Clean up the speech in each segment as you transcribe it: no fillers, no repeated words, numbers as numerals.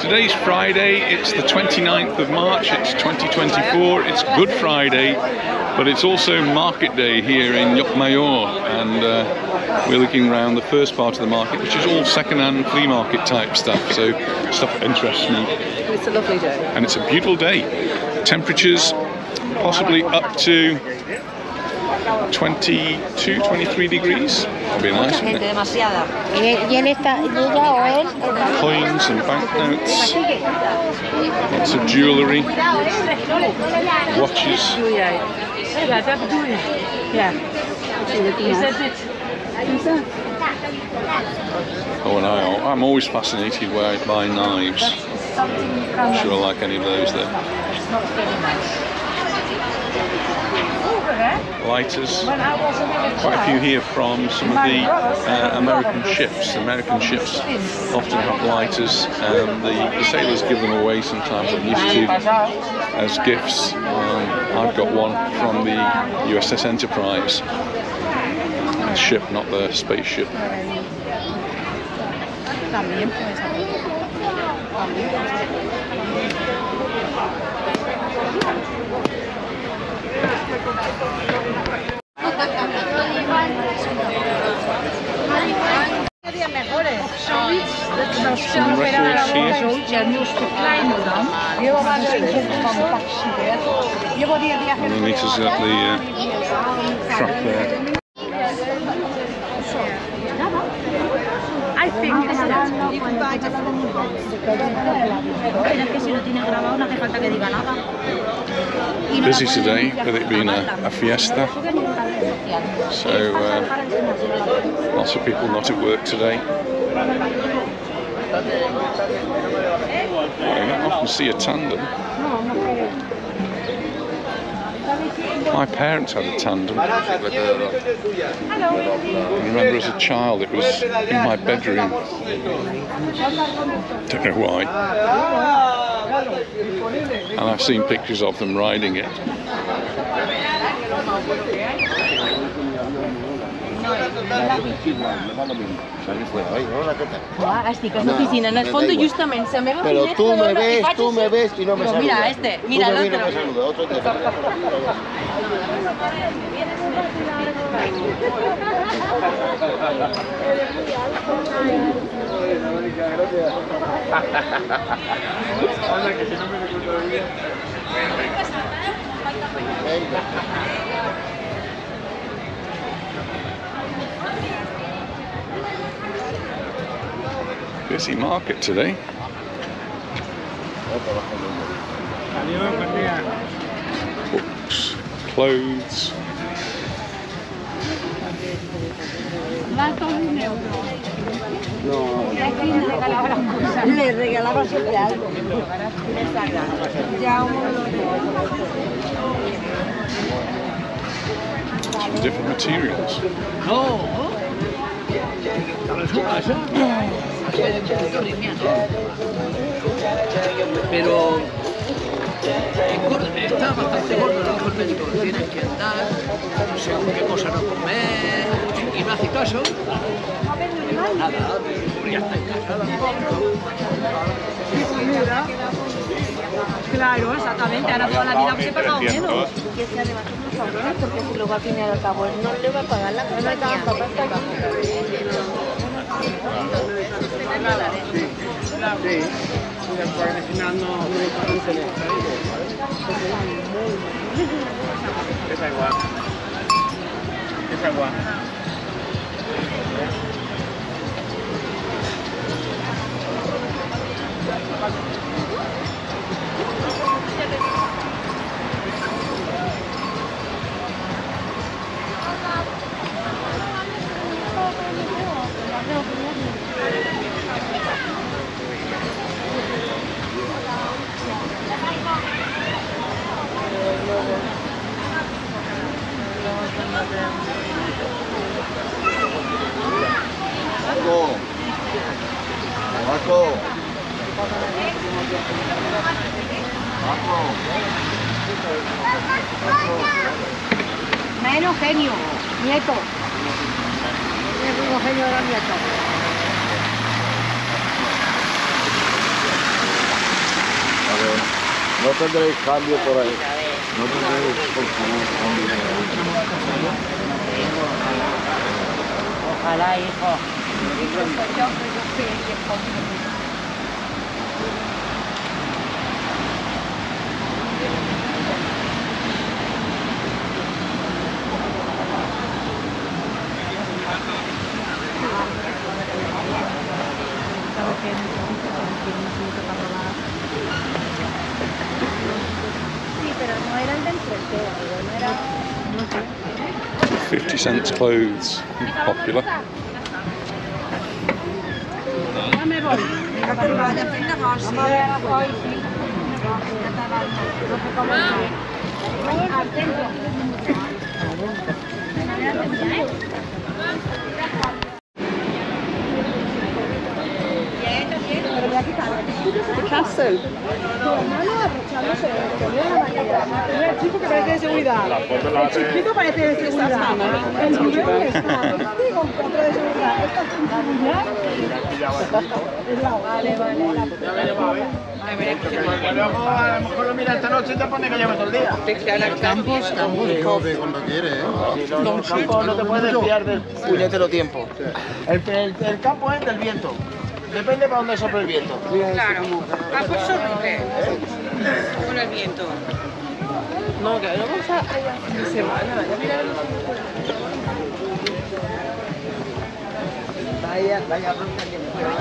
Today's Friday, it's the 29th of March, it's 2024, it's Good Friday, but it's also market day here in Llucmajor, and we're looking around the first part of the market, which is all second-hand flea market type stuff, so stuff that interests me. It's a lovely day. And it's a beautiful day. Temperatures possibly up to 22, 23 degrees. That'll be nice. Coins and banknotes, lots of jewellery, watches. Oh, and I'm always fascinated by knives. I'm not sure I like any of those there. Lighters, quite a few here from some of the American ships. American ships often have lighters, the sailors give them away sometimes, I'm used to, as gifts. I've got one from the USS Enterprise, the ship, not the spaceship. Some records here. And they meet us at the truck there. I think it's that you can buy different. Busy today with it being a fiesta. So lots of people not at work today. Well, you don't often see a tandem. My parents had a tandem. I remember as a child it was in my bedroom. Don't know why. And I've seen pictures of them riding it. Estic a la oficina, en el fondo justament se me va a fer. Però tu me ves i no me saludes. Mira este, mira l'altre. Busy market today. Books, clothes. Some different materials. Claro, exactamente, ahora toda la vida que se paga menos. Que sea de bastantes favores, porque si lo va a tener al cabo, no le va a pagar la compañía. Es agua. Es agua. Menos genio, nieto. Menos genio era nieto. No tendréis cambio por ahí. No tendréis por favor cambio por ahí. Ojalá, hijo. Incluso yo me lo pedí conmigo. $0.50 clothes, popular. The castle. Depende para dónde sopla el viento. Claro. Ah, pues sopla. Con el viento. No, que lo vamos a la semana. Vaya, vaya, bronca que no, ya.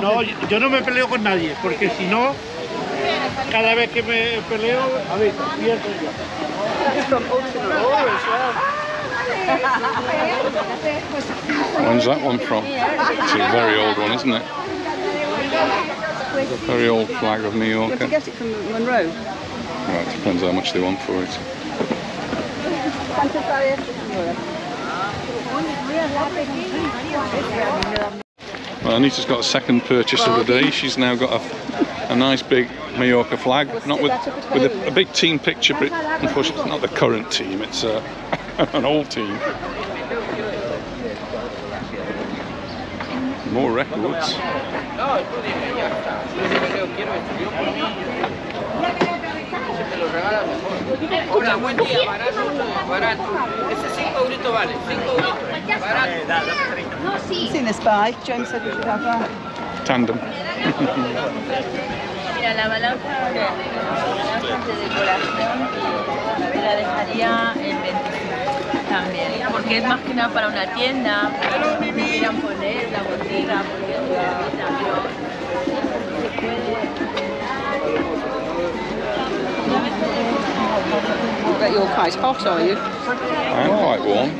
No, yo no me peleo con nadie, porque si no, cada vez que me peleo, a ver, pierdo yo. When's that one from? It's a very old one, isn't it? It's a very old flag of New York. You have to get it from Monroe. Right, depends how much they want for it. Well, Anita's got a second purchase of the day. She's now got a nice big Mallorca flag, not with a big team picture, but unfortunately it's not the current team, it's an old team. More records. Hola, buen día, barato, ese 5 € vale, 5 €, barato. I've seen this bike, James said we should have that. Tandem. Porque es más que nada para una tienda, miran poner la botella, porque es muy but you're quite hot, are you? I'm quite warm.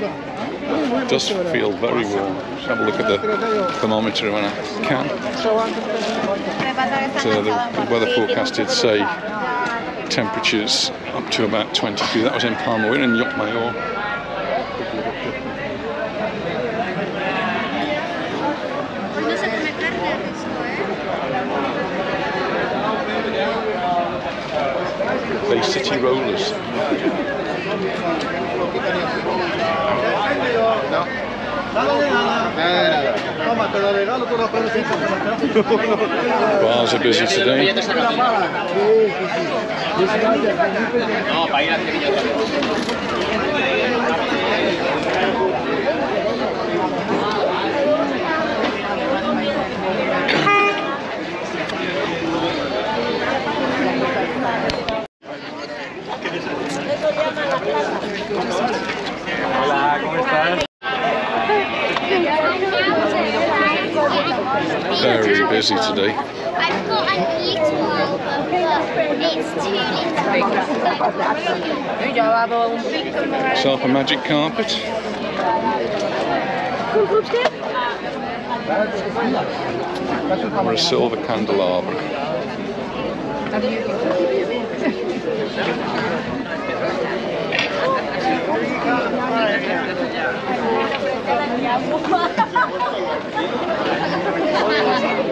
It does feel very warm. Just have a look at the thermometer when I can. So the weather forecast did say temperatures up to about 22. That was in Palma. We're in Llucmajor. They city rollers. Bars are busy today. Hola, ¿cómo estás? Very busy today. I've got a little one, but it's too little. Sharp a magic carpet. Or a silver candelabra. I'm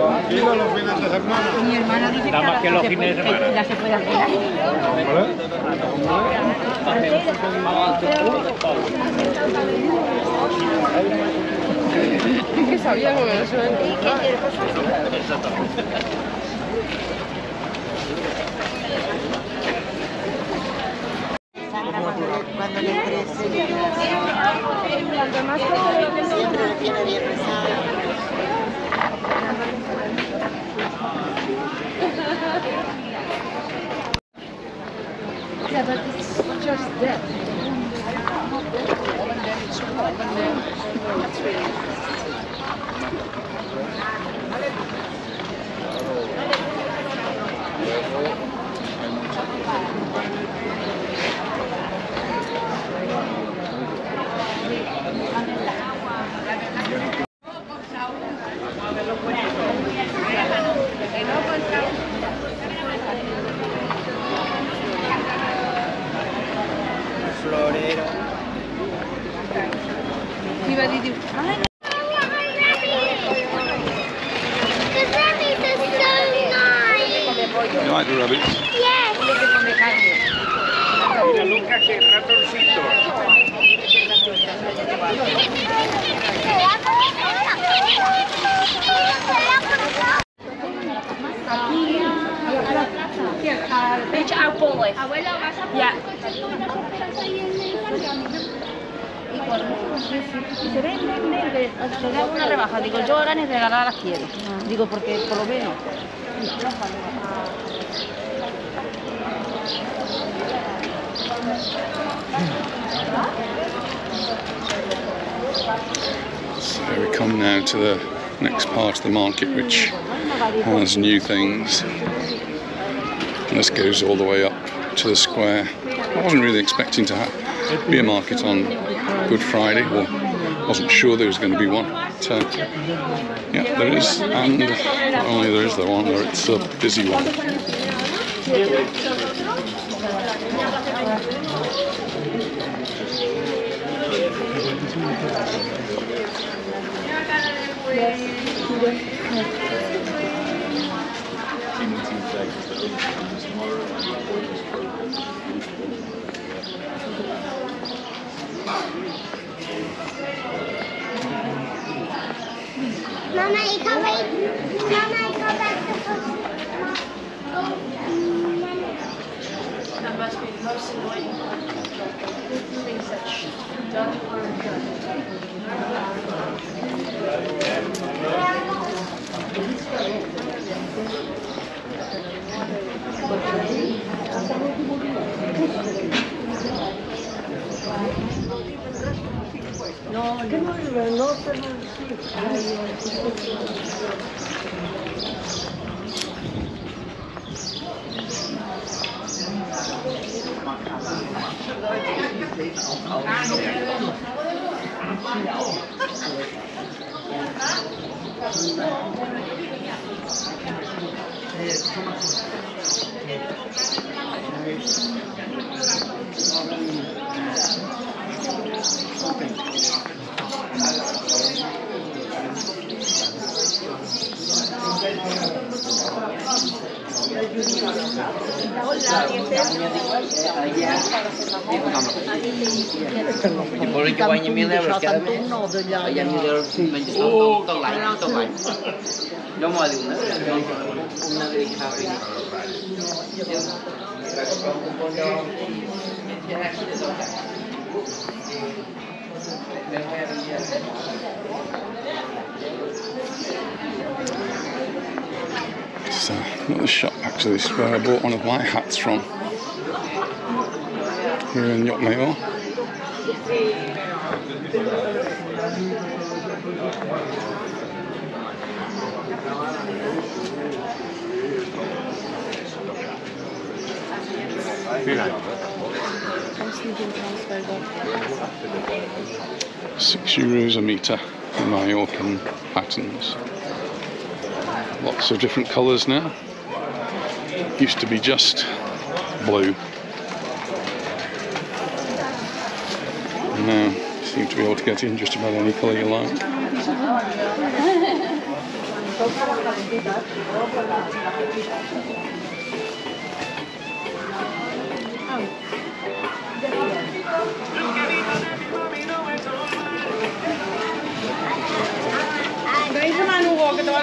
Tranquilo los fines de semana. Mi hermana dice que más que los fines de semana. Ya se puede hacer. ¿Vale? Es que sabía lo que eso era. Cuando le crece, siempre le tiene bien pesado. Yeah, but it's just that. Digo, porque por lo menos... So we come now to the next part of the market, which has new things. And this goes all the way up to the square. I wasn't really expecting to be a market on Good Friday, or wasn't sure there was going to be one. Yeah, there is, and not only there is the one, but it's a busy one. Mama, I can't wait. Mama, I go back to That must be the most annoying things that she's done or No, So, another shop actually is where I bought one of my hats from. Here in Llucmajor. €6 a metre in Mallorcan patterns. Lots of different colours now. Used to be just blue. Now you seem to be able to get in just about any colour you like. tocan las patitas y luego con las patitas. ¿Veis un manugo que te va a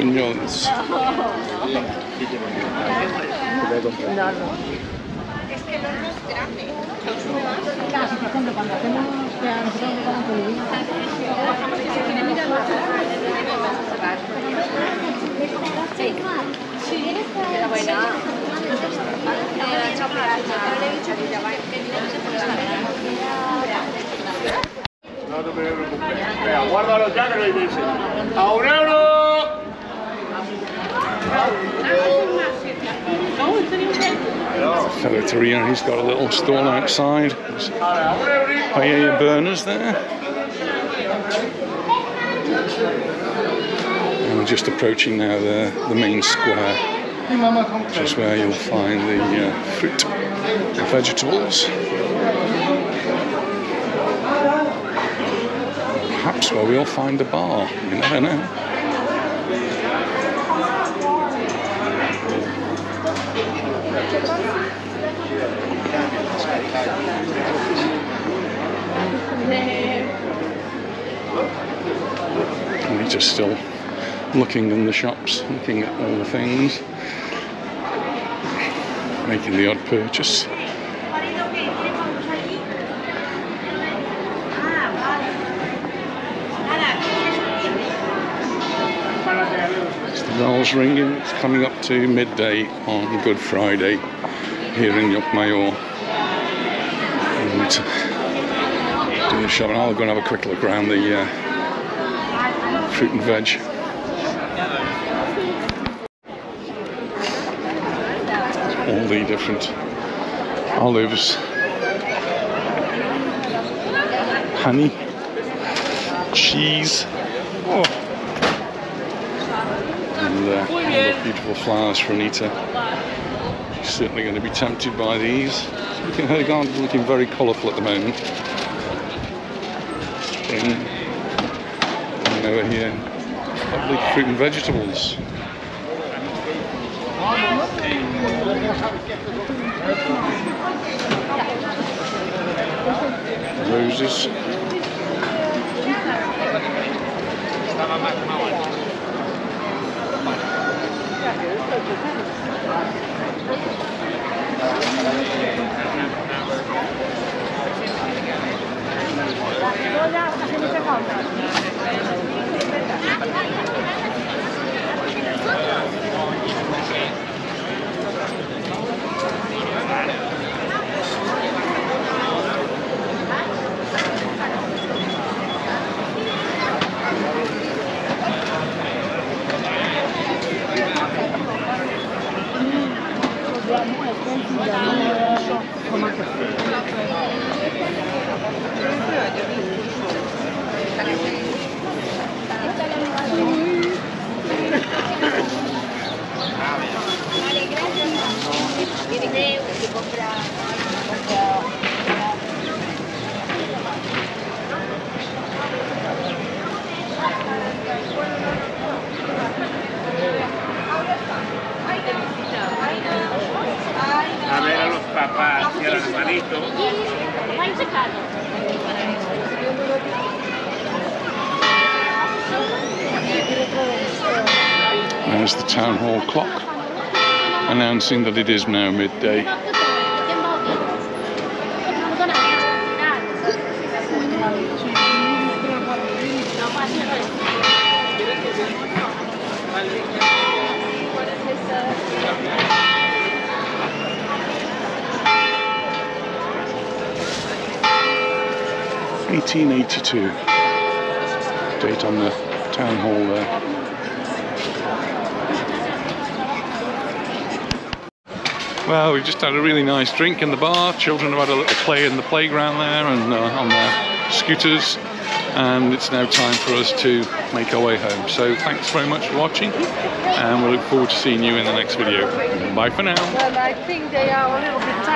y Muñones. Es que el horno es grande. Por ejemplo, cuando hacemos que a nosotros nos dan con el vino, trabajamos que se quieren ir a los chicos. Sí, era buena. Le he dicho que ya va a ir. No te preocupes. Venga, guárdalo ya que lo hice. ¡A un euro! The fellow Torino, he's got a little stall outside. There's paella burners there. And we're just approaching now the main square, which is where you'll find the fruit and vegetables. Perhaps where we'll find a bar, you never know. We're just still looking in the shops, looking at all the things, making the odd purchase. It's the bells ringing, it's coming up to midday on Good Friday here in Llucmajor. Do the shop, and I'll go and have a quick look around the fruit and veg. All the different olives, honey, cheese, and all the beautiful flowers for Anita. She's certainly going to be tempted by these. Her garden's looking very colourful at the moment. And over here, lovely fruit and vegetables. Roses. There's the town hall clock announcing that it is now midday. (1882) date on the town hall there. Well, we've just had a really nice drink in the bar. Children have had a little play in the playground there and on their scooters. And it's now time for us to make our way home. So thanks very much for watching, and we'll look forward to seeing you in the next video. Bye for now. Well, I think they are a little bit tired.